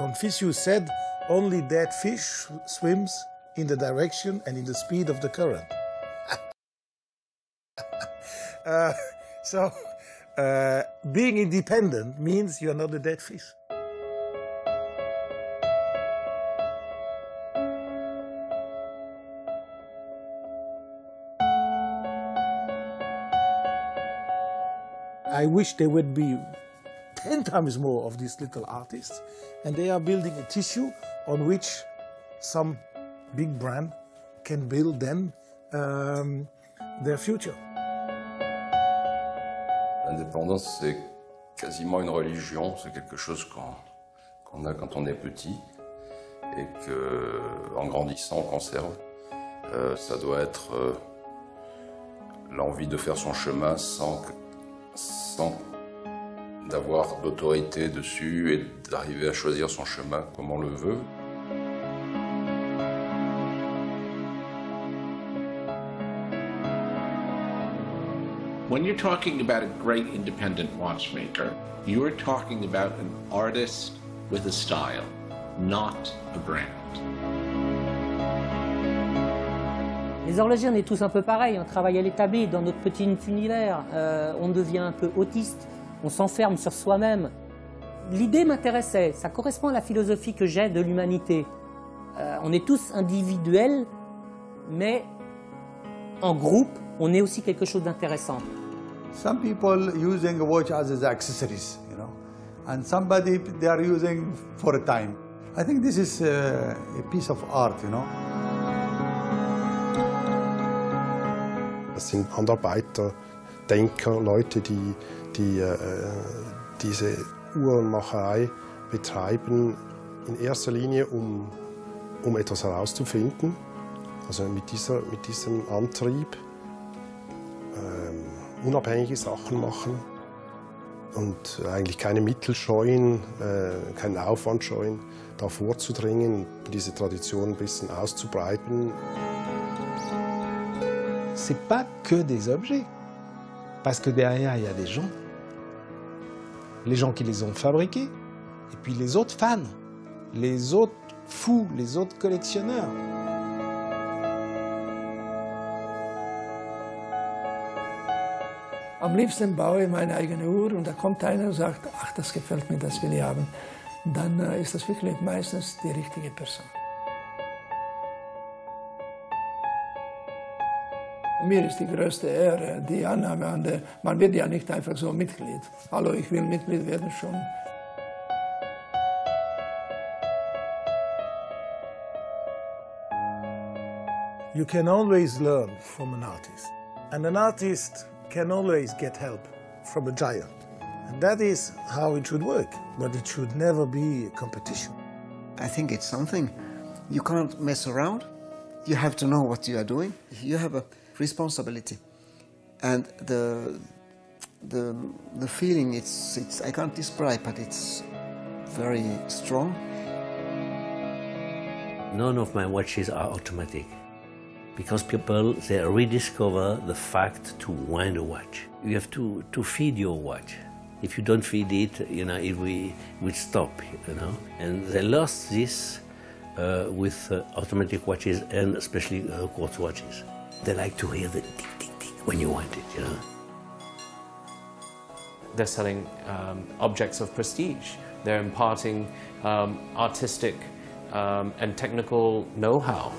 Confucius said, "Only that fish swims in the direction and in the speed of the current." So being independent means you are not a dead fish. I wish there would be 10 times more of these little artists, and they are building a tissue on which some big brand can build then their future. L'indépendance, c'est quasiment une religion, c'est quelque chose qu'on a quand on est petit et qu'en grandissant, on conserve. Ça doit être l'envie de faire son chemin sans d'avoir d'autorité dessus et d'arriver à choisir son chemin comme on le veut. When you're talking about a great independent watchmaker, you're talking about an artist with a style, not a brand. Les horlogers, on est tous un peu pareils, on travaille à l'établi dans notre petit univers, on devient un peu autiste, on s'enferme sur soi-même. L'idée m'intéressait, ça correspond à la philosophie que j'ai de l'humanité. On est tous individuels, mais en groupe, on est aussi quelque chose d'intéressant. Some people using a watch as accessories, you know, and somebody they are using for a time. I think this is a piece of art, you know. Das sind Handarbeiter, Denker, Leute, die diese Uhrmacherei betreiben, in erster Linie, um etwas herauszufinden. Also mit diesem Antrieb unabhängige Sachen machen und eigentlich keine Mittel scheuen, keinen Aufwand scheuen, da vorzudringen, diese Tradition ein bisschen auszubreiten. C'est pas que des objets, parce que derrière il y a des gens. Les gens qui les ont fabriqués, et puis les autres fans, les autres fous, les autres collectionneurs. Am liebsten baue ich meine eigene Uhr und da kommt einer und sagt, ach, das gefällt mir, das will ich haben. Dann ist das wirklich meistens die richtige Person. Mir ist die größte Ehre, die Annahme an der... Man wird ja nicht einfach so Mitglied. Hallo, ich will Mitglied werden schon. You can always learn from an artist. And an artist can always get help from a giant. And that is how it should work, but it should never be a competition. I think it's something. You can't mess around. You have to know what you are doing. You have a responsibility. And the feeling, it's I can't describe, but it's very strong. None of my watches are automatic, because people, they rediscover the fact to wind a watch. You have to feed your watch. If you don't feed it, you know, it will stop, you know. And they lost this with automatic watches and especially quartz watches. They like to hear the tick, tick, tick when you want it, you know. They're selling objects of prestige. They're imparting artistic and technical know-how.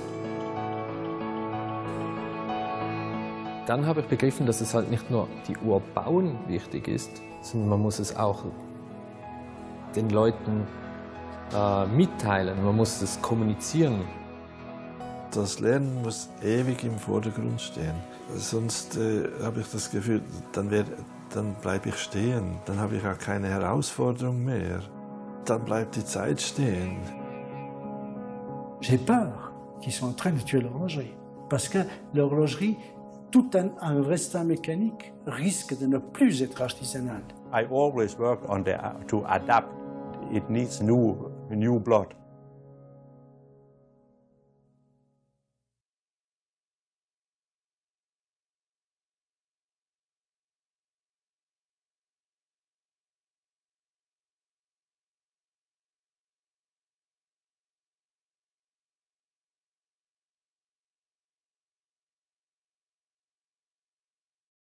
Dann habe ich begriffen, dass es halt nicht nur die Uhr bauen wichtig ist, sondern man muss es auch den Leuten mitteilen, man muss es kommunizieren. Das Lernen muss ewig im Vordergrund stehen, sonst habe ich das Gefühl, dann bleibe ich stehen, dann habe ich auch keine Herausforderung mehr, dann bleibt die Zeit stehen. J'ai peur qu'ils sont en train de tuer l'horlogerie, parce que l'horlogerie, tout un restant mécanique risque de ne plus être artisanal. I always work on to adapt. It needs new blood.